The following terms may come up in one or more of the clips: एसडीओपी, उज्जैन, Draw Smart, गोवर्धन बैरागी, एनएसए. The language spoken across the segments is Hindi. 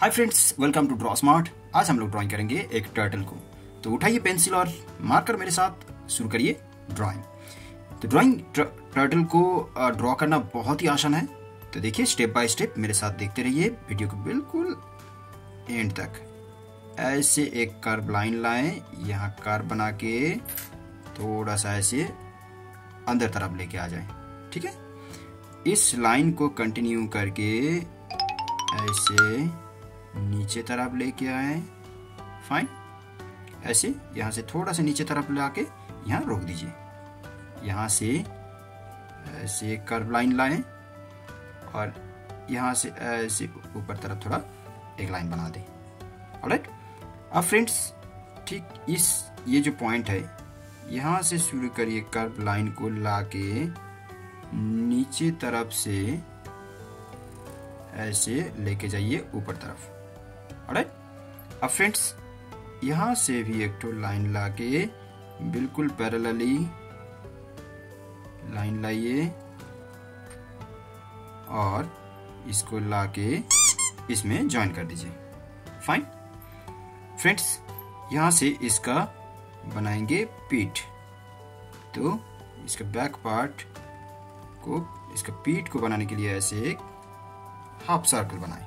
Hi friends, welcome to draw smart. आज हम लोग ड्राइंग करेंगे एक टर्टल को। तो उठाइए पेंसिल और मार्कर, मेरे साथ शुरू करिए ड्राइंग। तो ड्राइंग टर्टल को ड्रॉ करना बहुत ही आसान है। तो देखिए स्टेप बाय स्टेप मेरे साथ देखते रहिए वीडियो को बिल्कुल एंड तक। ऐसे एक कर्व लाइन लाएं, यहाँ कर्व बना के थोड़ा सा ऐसे अंदर तरफ लेके आ जाए, ठीक है। इस लाइन को कंटिन्यू करके ऐसे नीचे तरफ लेके आए, फाइन। ऐसे यहाँ से थोड़ा सा नीचे तरफ लाके यहाँ रोक दीजिए। यहाँ से ऐसे कर्व लाइन लाएं और यहाँ से ऐसे ऊपर तरफ थोड़ा एक लाइन बना दें। ऑलराइट। अब फ्रेंड्स ठीक ये जो पॉइंट है, यहाँ से शुरू करिए कर्व लाइन को लाके नीचे तरफ से ऐसे लेके जाइए ऊपर तरफ। ऑलराइट। अब फ्रेंड्स यहाँ से भी एक तो लाइन लाके बिल्कुल पैरेलली लाइन लाइए और इसको लाके इसमें ज्वाइन कर दीजिए, फाइन। फ्रेंड्स यहाँ से इसका बनाएंगे पीठ। तो इसका बैक पार्ट को, इसका पीठ को बनाने के लिए ऐसे एक हाफ सर्कल बनाएं,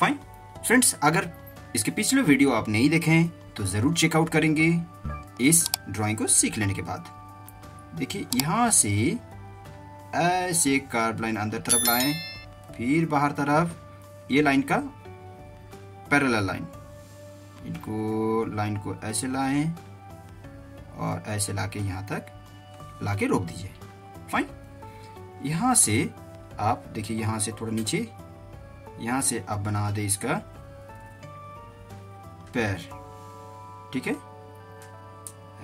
फाइन। फ्रेंड्स अगर इसके पिछले वीडियो आप नहीं देखें तो जरूर चेकआउट करेंगे इस ड्राइंग को सीख लेने के बाद। देखिए यहाँ से ऐसे कर्व लाइन अंदर तरफ लाएं, फिर बाहर तरफ ये लाइन का पैरेलल लाइन, इनको लाइन को ऐसे लाएं और ऐसे लाके यहाँ तक लाके रोक दीजिए, फाइन। यहाँ से आप देखिए, यहाँ से थोड़ा नीचे, यहाँ से आप बना दे इसका पैर, ठीक है।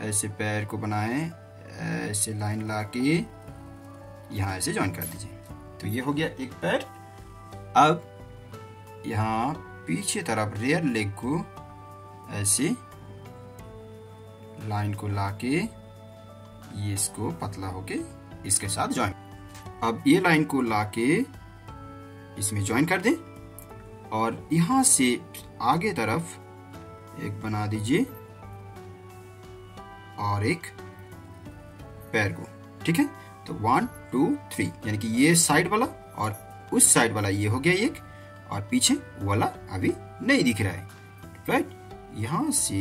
ऐसे पैर को बनाएं, ऐसे लाइन लाके यहाँ ऐसे ज्वाइन कर दीजिए। तो ये हो गया एक पैर। अब यहाँ पीछे तरफ रियर लेग को ऐसे लाइन को लाके ये इसको पतला होके इसके साथ ज्वाइन। अब ये लाइन को लाके इसमें ज्वाइन कर दें और यहाँ से आगे तरफ एक बना दीजिए और एक पैर को, ठीक है। तो 1 2 3 यानी कि ये साइड वाला और उस साइड वाला ये हो गया एक, और पीछे वाला अभी नहीं दिख रहा है, राइट। यहाँ से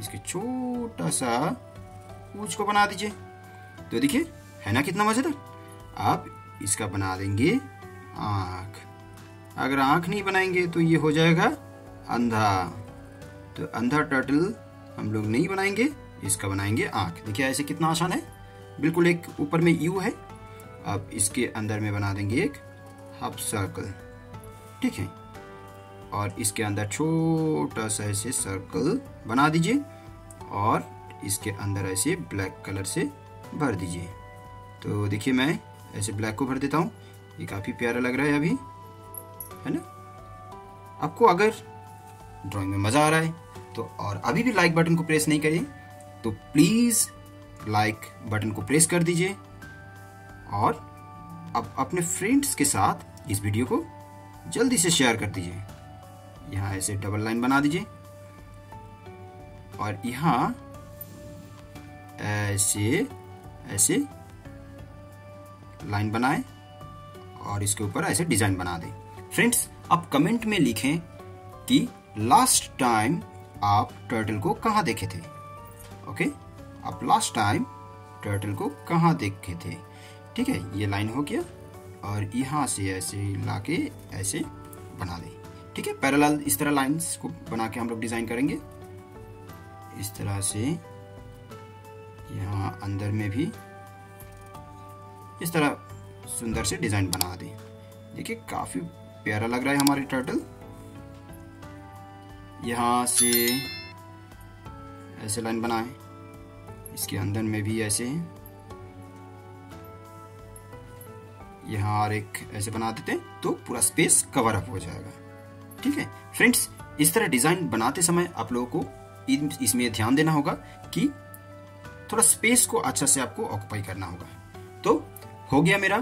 इसके छोटा सा पूंछ को बना दीजिए। तो देखिए है ना कितना मजेदार। आप इसका बना देंगे आँख। अगर आँख नहीं बनाएंगे तो ये हो जाएगा अंधा। तो अंधा टर्टल हम लोग नहीं बनाएंगे, इसका बनाएंगे आँख। देखिए ऐसे कितना आसान है, बिल्कुल एक ऊपर में यू है, अब इसके अंदर में बना देंगे एक हाफ सर्कल, ठीक है। और इसके अंदर छोटा सा ऐसे सर्कल बना दीजिए और इसके अंदर ऐसे ब्लैक कलर से भर दीजिए। तो देखिए मैं ऐसे ब्लैक को भर देता हूँ, ये काफ़ी प्यारा लग रहा है अभी, है ना। आपको अगर ड्राइंग में मज़ा आ रहा है तो, और अभी भी लाइक बटन को प्रेस नहीं करिए तो प्लीज़ लाइक बटन को प्रेस कर दीजिए और अब अपने फ्रेंड्स के साथ इस वीडियो को जल्दी से शेयर कर दीजिए। यहाँ ऐसे डबल लाइन बना दीजिए और यहाँ ऐसे ऐसे लाइन बनाएं और इसके ऊपर ऐसे डिजाइन बना दें। फ्रेंड्स आप कमेंट में लिखें कि लास्ट टाइम आप टर्टल को कहाँ देखे थे, ओके। आप लास्ट टाइम टर्टल को कहाँ देखे थे, ठीक है। ये लाइन हो गया और यहाँ से ऐसे लाके ऐसे बना दें, ठीक है। पैरेलल इस तरह लाइंस को बना के हम लोग डिजाइन करेंगे इस तरह से। यहाँ अंदर में भी इस तरह सुंदर से डिजाइन बना दें। देखिए काफी प्यारा लग रहा है हमारे टर्टल। यहाँ से ऐसे लाइन बनाएं, इसके अंदर में भी ऐसे, यहाँ और एक ऐसे बना देते हैं तो पूरा स्पेस कवर अप हो जाएगा, ठीक है। फ्रेंड्स इस तरह डिजाइन बनाते समय आप लोगों को इसमें ध्यान देना होगा कि थोड़ा स्पेस को अच्छा से आपको ऑक्युपाई करना होगा। तो हो गया मेरा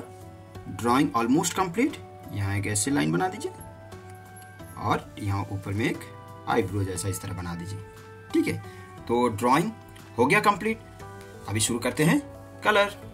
ड्राइंग ऑलमोस्ट कंप्लीट। यहाँ एक ऐसे लाइन बना दीजिए और यहाँ ऊपर में एक आईब्रो जैसा इस तरह बना दीजिए। ठीक है, तो ड्राइंग हो गया कंप्लीट। अभी शुरू करते हैं कलर।